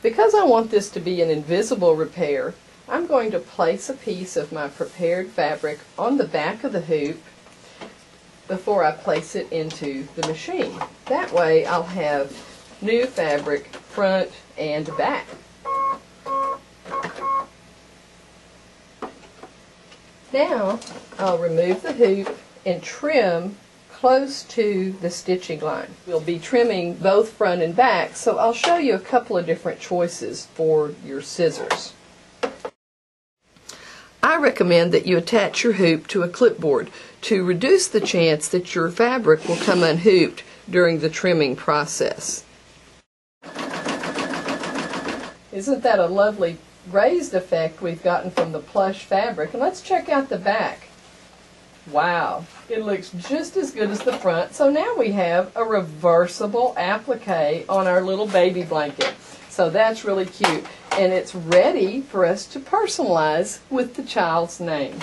Because I want this to be an invisible repair, I'm going to place a piece of my prepared fabric on the back of the hoop before I place it into the machine. That way I'll have new fabric front and back. Now I'll remove the hoop and trim close to the stitching line. We'll be trimming both front and back, so I'll show you a couple of different choices for your scissors. I recommend that you attach your hoop to a clipboard to reduce the chance that your fabric will come unhooped during the trimming process. Isn't that a lovely raised effect we've gotten from the plush fabric? And let's check out the back. Wow, it looks just as good as the front. So now we have a reversible applique on our little baby blanket. So that's really cute, and it's ready for us to personalize with the child's name.